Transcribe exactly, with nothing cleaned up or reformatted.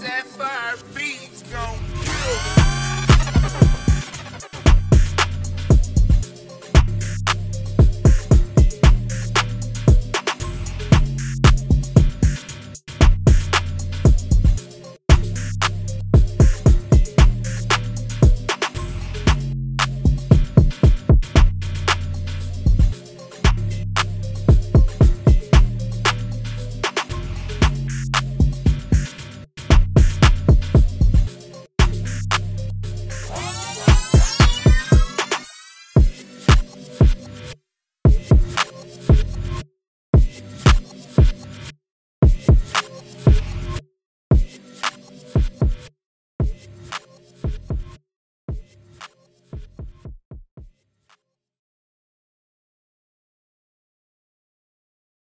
SapphireBeatz gon' kill.